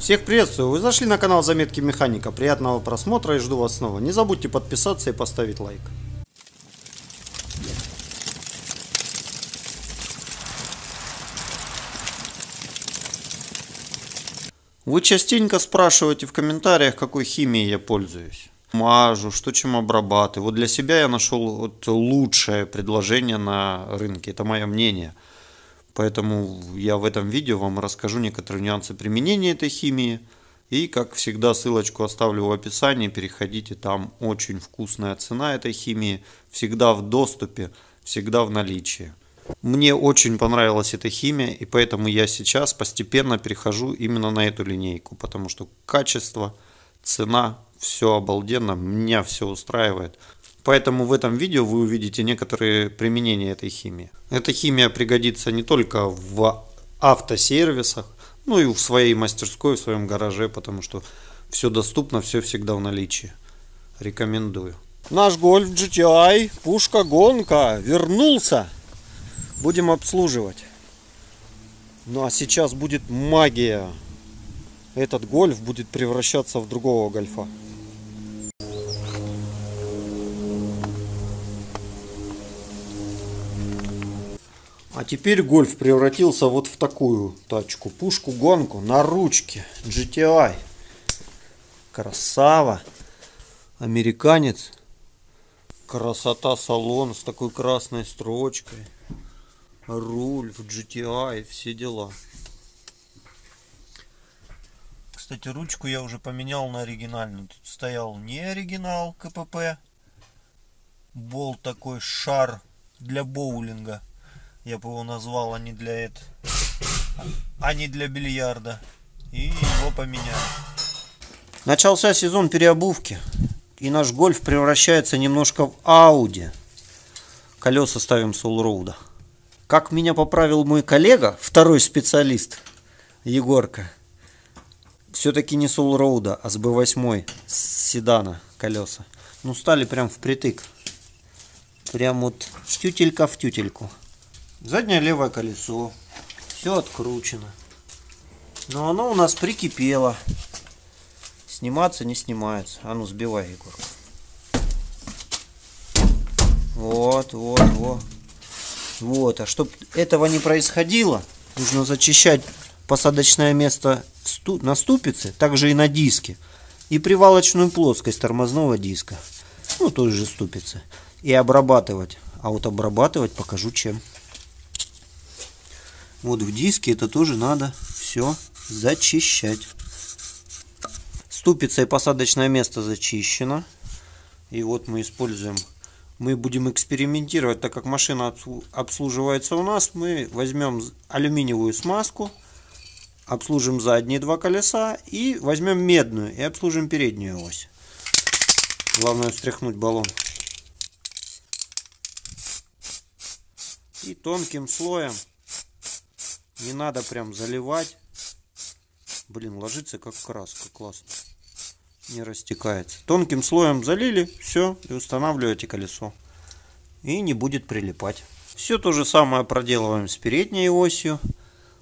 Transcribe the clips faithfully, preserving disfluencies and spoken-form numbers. Всех приветствую, вы зашли на канал Заметки Механика, приятного просмотра и жду вас снова. Не забудьте подписаться и поставить лайк. Вы частенько спрашиваете в комментариях, какой химией я пользуюсь. Мажу, что чем обрабатываю. Вот для себя я нашел вот лучшее предложение на рынке, это мое мнение. Поэтому я в этом видео вам расскажу некоторые нюансы применения этой химии. И, как всегда, ссылочку оставлю в описании. Переходите, там очень вкусная цена этой химии. Всегда в доступе, всегда в наличии. Мне очень понравилась эта химия, и поэтому я сейчас постепенно перехожу именно на эту линейку. Потому что качество, цена, все обалденно, меня все устраивает. Поэтому в этом видео вы увидите некоторые применения этой химии. Эта химия пригодится не только в автосервисах, но и в своей мастерской, в своем гараже, потому что все доступно, все всегда в наличии. Рекомендую. Наш Golf джи ти ай, пушка-гонка, вернулся. Будем обслуживать. Ну а сейчас будет магия. Этот Golf будет превращаться в другого гольфа. А теперь Golf превратился вот в такую тачку. Пушку-гонку на ручке. джи ти ай. Красава. Американец. Красота салон с такой красной строчкой. Руль в джи ти ай. Все дела. Кстати, ручку я уже поменял на оригинальную. Тут стоял не оригинал КПП. Болт такой, шар для боулинга. Я бы его назвал, а не для этого, а не для бильярда. И его поменял. Начался сезон переобувки. И наш Golf превращается немножко в Audi. Колеса ставим с Allroad. Как меня поправил мой коллега, второй специалист, Егорка. Все-таки не с Allroad, а с бэ восемь, с седана колеса. Ну стали прям впритык. Прям вот тютелька в тютельку. Заднее левое колесо. Все откручено. Но оно у нас прикипело. Сниматься не снимается. А ну сбивай, Егорка. Вот, вот, вот. Вот. А чтобы этого не происходило, нужно зачищать посадочное место на ступице, также и на диске. И привалочную плоскость тормозного диска. Ну, той же ступицы. И обрабатывать. А вот обрабатывать покажу чем. Вот в диске это тоже надо все зачищать. Ступица и посадочное место зачищено. И вот мы используем, мы будем экспериментировать, так как машина обслуживается у нас. Мы возьмем алюминиевую смазку, обслужим задние два колеса и возьмем медную и обслужим переднюю ось. Главное встряхнуть баллон. И тонким слоем. Не надо прям заливать. Блин, ложится как краска. Классно. Не растекается. Тонким слоем залили. Все. И устанавливаете колесо. И не будет прилипать. Все то же самое проделываем с передней осью.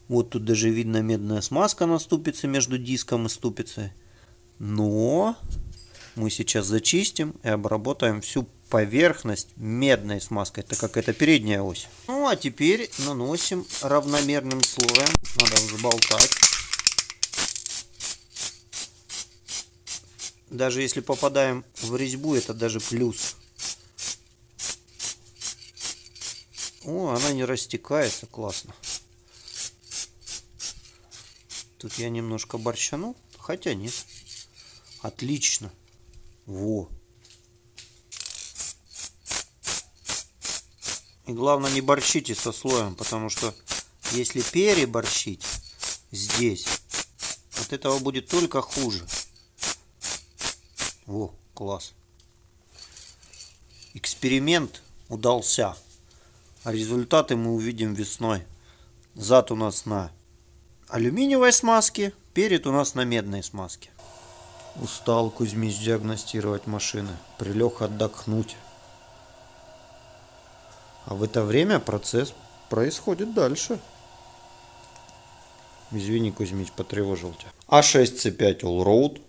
Вот тут даже видно медная смазка на ступице между диском и ступицей. Но мы сейчас зачистим и обработаем всю поверхность медной смазкой, так как это передняя ось. Ну а теперь наносим равномерным слоем. Надо уже болтать. Даже если попадаем в резьбу, это даже плюс. О, она не растекается, классно. Тут я немножко борщанул, хотя нет. Отлично. Во. И главное, не борщите со слоем, потому что если переборщить здесь, от этого будет только хуже. Во, класс. Эксперимент удался. А результаты мы увидим весной. Зад у нас на алюминиевой смазке, перед у нас на медной смазке. Устал Кузьмич диагностировать машины. Прилег отдохнуть. А в это время процесс происходит дальше. Извини, Кузьмич, потревожил тебя. а шесть цэ пять Allroad.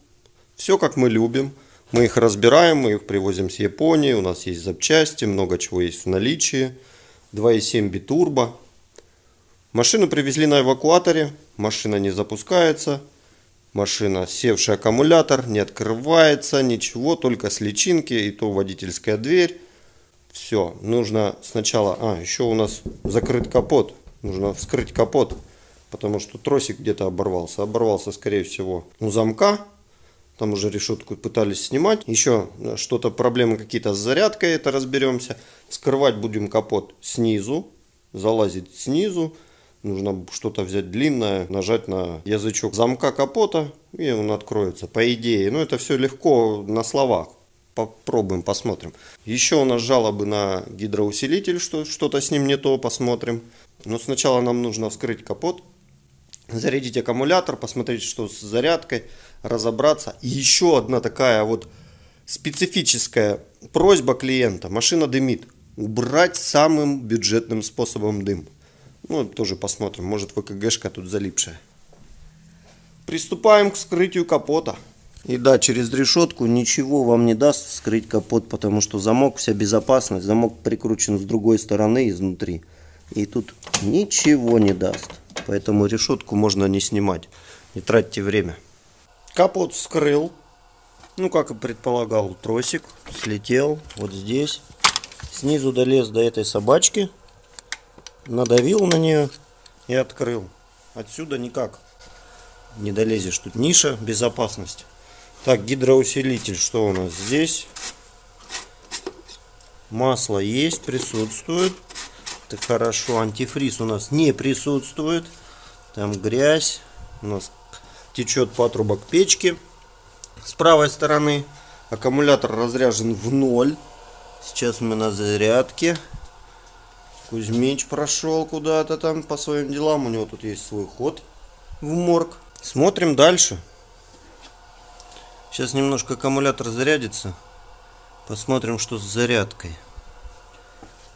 Все как мы любим. Мы их разбираем, мы их привозим с Японии. У нас есть запчасти, много чего есть в наличии. два и семь Biturbo. Машину привезли на эвакуаторе. Машина не запускается. Машина севший аккумулятор, не открывается, ничего, только с личинки, и то водительская дверь. Все, нужно сначала... А, еще у нас закрыт капот. Нужно вскрыть капот, потому что тросик где-то оборвался. Оборвался, скорее всего, у замка. Там уже решетку пытались снимать. Еще что-то, проблемы какие-то с зарядкой, это разберемся. Вскрывать будем капот снизу, залазить снизу. Нужно что-то взять длинное, нажать на язычок замка капота, и он откроется, по идее. Но это все легко на словах. Попробуем, посмотрим. Еще у нас жалобы на гидроусилитель, что что-то с ним не то, посмотрим. Но сначала нам нужно вскрыть капот, зарядить аккумулятор, посмотреть, что с зарядкой, разобраться. И еще одна такая вот специфическая просьба клиента. Машина дымит. Убрать самым бюджетным способом дым. Ну, тоже посмотрим, может ВКГшка тут залипшая. Приступаем к вскрытию капота. И да, через решетку ничего вам не даст вскрыть капот, потому что замок, вся безопасность, замок прикручен с другой стороны изнутри. И тут ничего не даст. Поэтому решетку можно не снимать, не тратьте время. Капот вскрыл. Ну, как и предполагал, тросик слетел вот здесь. Снизу долез до этой собачки. Надавил на нее и открыл. Отсюда никак не долезешь. Тут ниша, безопасность. Так, гидроусилитель. Что у нас здесь? Масло есть, присутствует. Это хорошо. Антифриз у нас не присутствует. Там грязь. У нас течет патрубок печки. С правой стороны аккумулятор разряжен в ноль. Сейчас мы на зарядке. Кузьмич прошел куда-то там по своим делам. У него тут есть свой ход в морг. Смотрим дальше. Сейчас немножко аккумулятор зарядится. Посмотрим, что с зарядкой.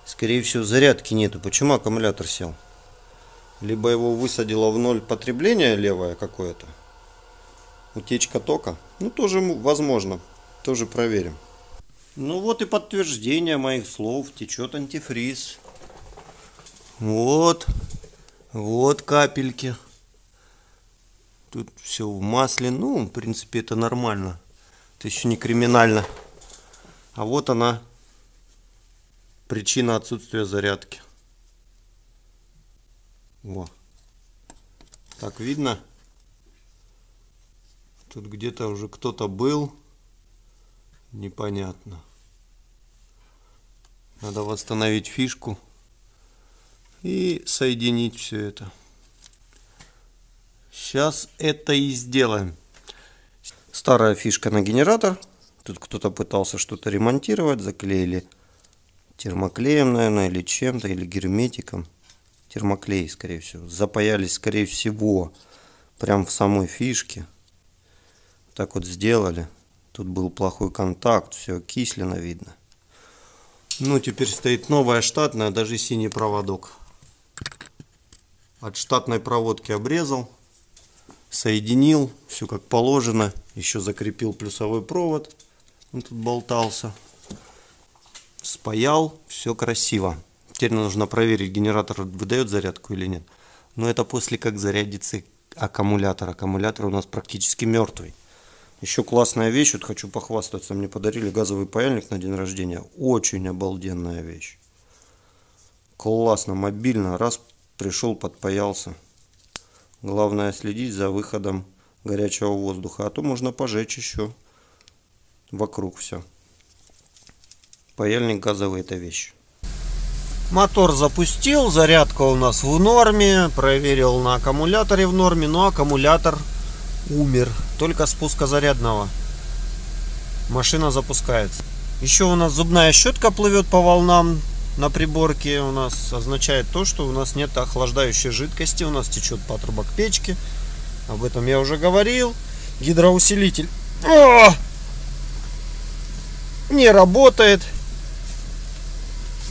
Скорее всего, зарядки нету. Почему аккумулятор сел? Либо его высадило в ноль потребление левое какое-то. Утечка тока. Ну, тоже возможно. Тоже проверим. Ну вот и подтверждение моих слов. Течет антифриз. Вот, вот капельки. Тут все в масле. Ну, в принципе, это нормально. Это еще не криминально. А вот она, причина отсутствия зарядки. Во. Так видно. Тут где-то уже кто-то был. Непонятно. Надо восстановить фишку. И соединить все это. Сейчас это и сделаем. Старая фишка на генератор. Тут кто-то пытался что-то ремонтировать. Заклеили термоклеем, наверное, или чем-то, или герметиком. Термоклей, скорее всего. Запаялись, скорее всего, прям в самой фишке. Так вот сделали. Тут был плохой контакт. Все кислено видно. Ну, теперь стоит новая штатная, даже синий проводок. От штатной проводки обрезал, соединил, все как положено. Еще закрепил плюсовой провод, он тут болтался. Спаял, все красиво. Теперь нужно проверить, генератор выдает зарядку или нет. Но это после как зарядится аккумулятор. Аккумулятор у нас практически мертвый. Еще классная вещь, вот хочу похвастаться, мне подарили газовый паяльник на день рождения. Очень обалденная вещь. Классно, мобильно, раз пришел, подпаялся. Главное следить за выходом горячего воздуха, а то можно пожечь еще вокруг все. Паяльник газовый — это вещь. Мотор запустил, зарядка у нас в норме, проверил на аккумуляторе в норме, но аккумулятор умер. Только спуска зарядного машина запускается. Еще у нас зубная щетка плывет по волнам. На приборке у нас означает то, что у нас нет охлаждающей жидкости, у нас течет патрубок печки. Об этом я уже говорил. Гидроусилитель О! не работает.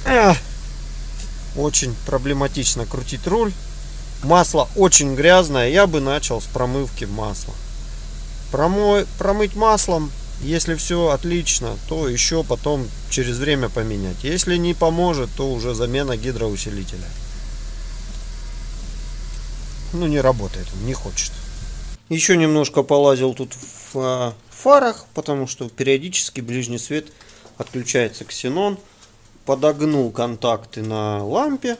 А! Очень проблематично крутить руль. Масло очень грязное, я бы начал с промывки масла. Промой, промыть маслом, если все отлично, то еще потом через время поменять. Если не поможет, то уже замена гидроусилителя. Ну, не работает, не хочет. Еще немножко полазил тут в фарах, потому что периодически ближний свет отключается, ксенон. Подогнул контакты на лампе.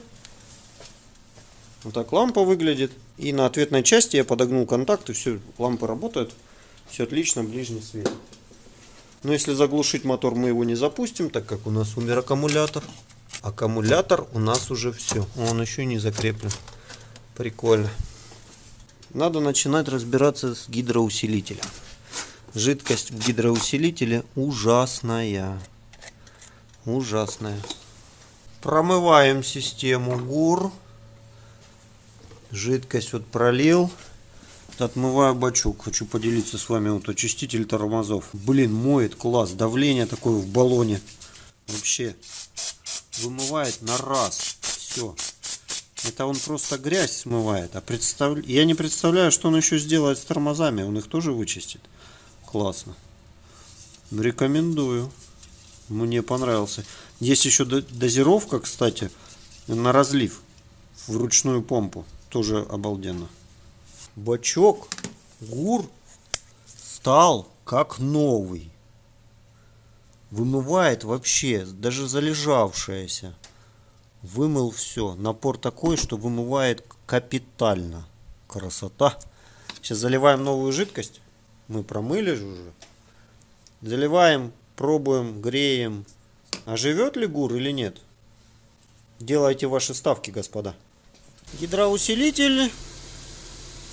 Вот так лампа выглядит. И на ответной части я подогнул контакты. Все, лампы работают. Все отлично, ближний свет. Но если заглушить мотор, мы его не запустим, так как у нас умер аккумулятор. Аккумулятор у нас уже все. Он еще не закреплен. Прикольно. Надо начинать разбираться с гидроусилителем. Жидкость в гидроусилителе ужасная. Ужасная. Промываем систему ГУР. Жидкость вот пролил. Отмываю бачок. Хочу поделиться с вами. Вот очиститель тормозов. Блин, моет класс. Давление такое в баллоне. Вообще. Вымывает на раз. Все. Это он просто грязь смывает. А представ... Я не представляю, что он еще сделает с тормозами. Он их тоже вычистит. Классно. Рекомендую. Мне понравился. Есть еще дозировка, кстати, на разлив в ручную помпу. Тоже обалденно. Бачок ГУР стал как новый. Вымывает вообще, даже залежавшееся. Вымыл все. Напор такой, что вымывает капитально. Красота. Сейчас заливаем новую жидкость. Мы промыли же уже. Заливаем. Пробуем, греем. А живет ли ГУР или нет? Делайте ваши ставки, господа. Гидроусилитель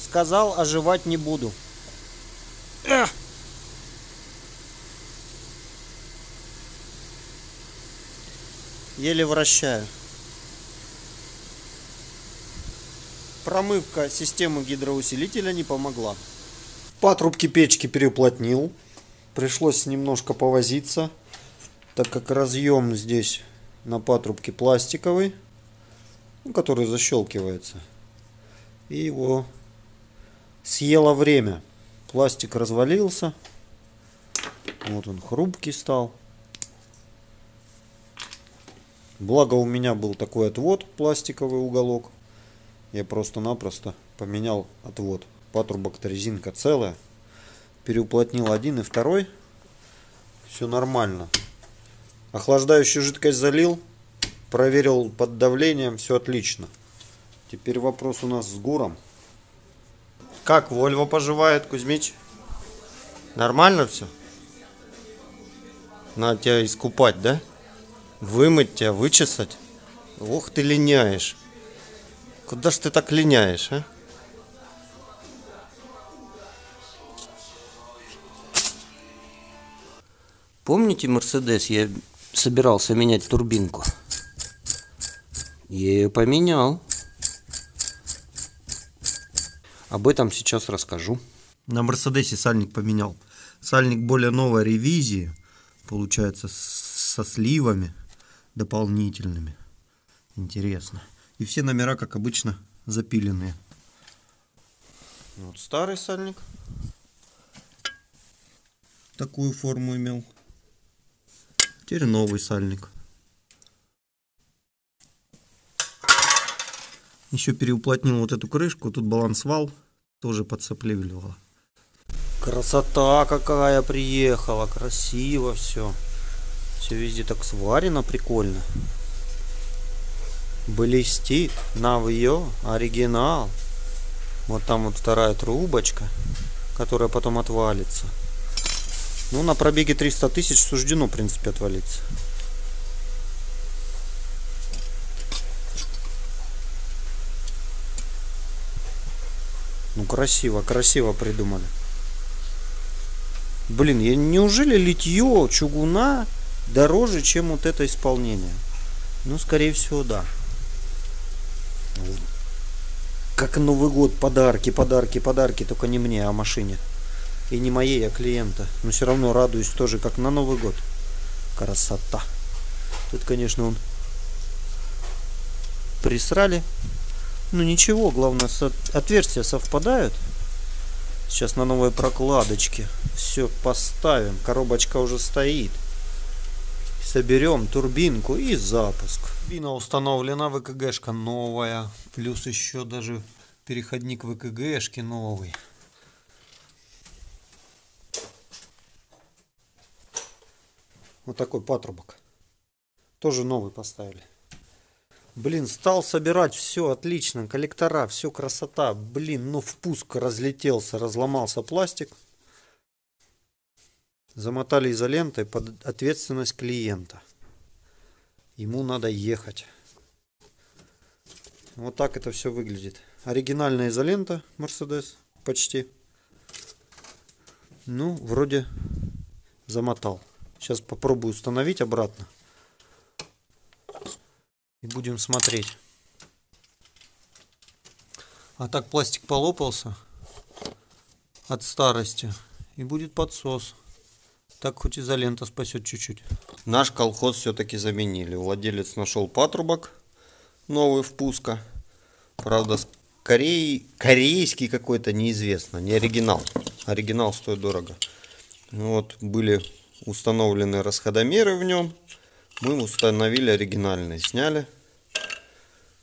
сказал, оживать не буду. Эх! Еле вращаю. Промывка системы гидроусилителя не помогла. Патрубки печки переуплотнил. Пришлось немножко повозиться, так как разъем здесь на патрубке пластиковый, который защелкивается. И его съело время. Пластик развалился. Вот он хрупкий стал. Благо у меня был такой отвод, пластиковый уголок. Я просто-напросто поменял отвод. Патрубок-то резинка целая. Переуплотнил один и второй. Все нормально. Охлаждающую жидкость залил. Проверил под давлением. Все отлично. Теперь вопрос у нас с ГУРом. Как Вольво поживает, Кузьмич? Нормально все? Надо тебя искупать, да? Вымыть тебя, вычесать? Ох, ты линяешь. Куда ж ты так линяешь, а? Помните, Мерседес, я собирался менять турбинку? Я ее поменял. Об этом сейчас расскажу. На Мерседесе сальник поменял. Сальник более новой ревизии. Получается, со сливами дополнительными. Интересно. И все номера, как обычно, запиленные. Вот старый сальник. Такую форму имел. Теперь новый сальник. Еще переуплотнил вот эту крышку. Тут балансвал тоже подцепливало. Красота какая приехала. Красиво все. Все везде так сварено прикольно. Блестит. Новье. Оригинал. Вот там вот вторая трубочка, которая потом отвалится. Ну, на пробеге триста тысяч суждено, в принципе, отвалиться. Ну, красиво, красиво придумали. Блин, я, неужели литье чугуна дороже, чем вот это исполнение? Ну, скорее всего, да. Как Новый год, подарки, подарки, подарки, только не мне, а машине. И не моей, а клиента. Но все равно радуюсь тоже, как на Новый год. Красота. Тут, конечно, он присрали. Ну ничего, главное, отверстия совпадают. Сейчас на новой прокладочке все поставим. Коробочка уже стоит. Соберем турбинку и запуск. Турбина установлена, ВКГшка новая. Плюс еще даже переходник ВКГшки новый. Вот такой патрубок. Тоже новый поставили. Блин, стал собирать, все отлично, коллектора, все красота. Блин, ну впуск разлетелся, разломался пластик. Замотали изолентой под ответственность клиента. Ему надо ехать. Вот так это все выглядит. Оригинальная изолента, Mercedes, почти. Ну, вроде замотал. Сейчас попробую установить обратно. И будем смотреть. А так пластик полопался от старости. И будет подсос. Так хоть изолента спасет чуть-чуть. Наш колхоз все-таки заменили. Владелец нашел патрубок новый впуска. Правда, корей... корейский какой-то, неизвестно. Не оригинал. Оригинал стоит дорого. Вот были установлены расходомеры в нем. Мы установили оригинальный, сняли,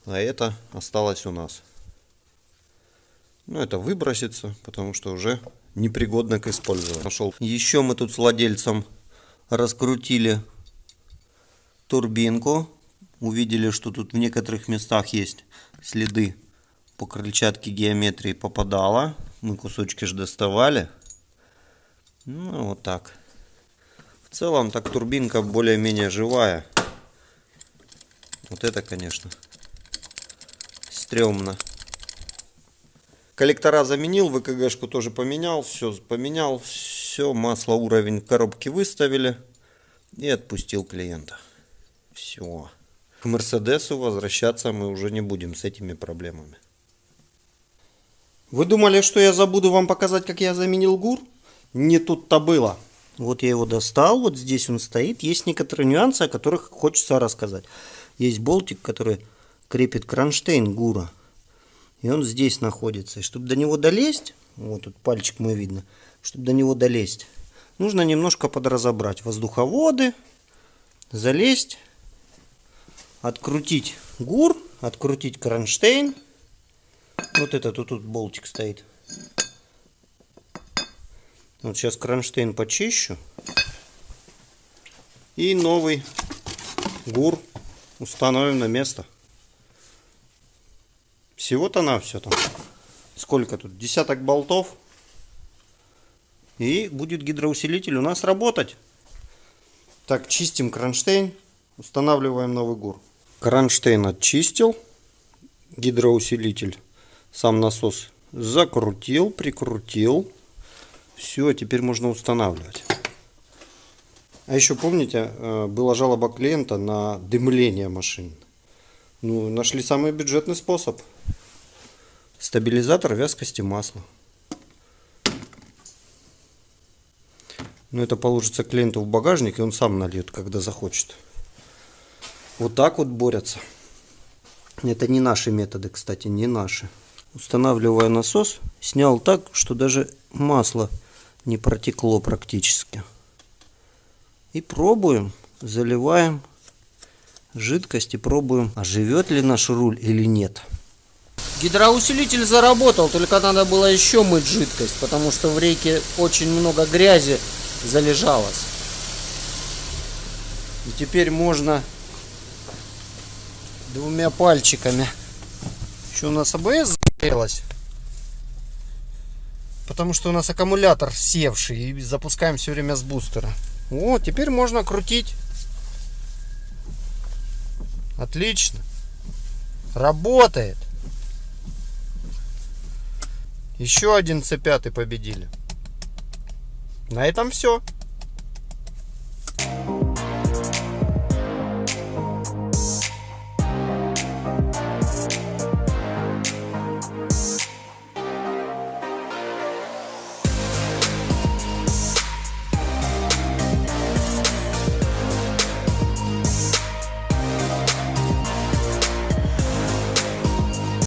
а это осталось у нас. Ну, это выбросится, потому что уже непригодно к использованию. Нашел. Еще мы тут с владельцем раскрутили турбинку. Увидели, что тут в некоторых местах есть следы по крыльчатке геометрии попадало. Мы кусочки же доставали. Ну, вот так. В целом, так турбинка более-менее живая. Вот это, конечно, стрёмно. Коллектора заменил, ВКГшку тоже поменял, все поменял, все, масло, уровень коробки выставили и отпустил клиента. Все. К Мерседесу возвращаться мы уже не будем с этими проблемами. Вы думали, что я забуду вам показать, как я заменил ГУР? Не тут-то было. Вот я его достал, вот здесь он стоит. Есть некоторые нюансы, о которых хочется рассказать. Есть болтик, который крепит кронштейн ГУРа. И он здесь находится. И чтобы до него долезть, вот тут пальчик мой видно, чтобы до него долезть, нужно немножко подразобрать воздуховоды, залезть, открутить ГУР, открутить кронштейн. Вот этот вот тут болтик стоит. Вот сейчас кронштейн почищу. И новый ГУР установим на место. Всего-то на все там. Сколько тут? Десяток болтов. И будет гидроусилитель у нас работать. Так, чистим кронштейн. Устанавливаем новый ГУР. Кронштейн очистил. Гидроусилитель. Сам насос закрутил, прикрутил. Все, теперь можно устанавливать. А еще помните, была жалоба клиента на дымление машин. Ну, нашли самый бюджетный способ. Стабилизатор вязкости масла. Ну, это положится клиенту в багажник, и он сам нальет, когда захочет. Вот так вот борются. Это не наши методы, кстати, не наши. Устанавливая насос, снял так, что даже масло не протекло практически. И пробуем, заливаем жидкость и пробуем, а живет ли наш руль или нет. Гидроусилитель заработал, только надо было еще мыть жидкость, потому что в рейке очень много грязи залежалось. И теперь можно двумя пальчиками. Еще у нас АБС загорелось. Потому что у нас аккумулятор севший, и запускаем все время с бустера. Вот, теперь можно крутить. Отлично. Работает. Еще один цэ пять победили. На этом все.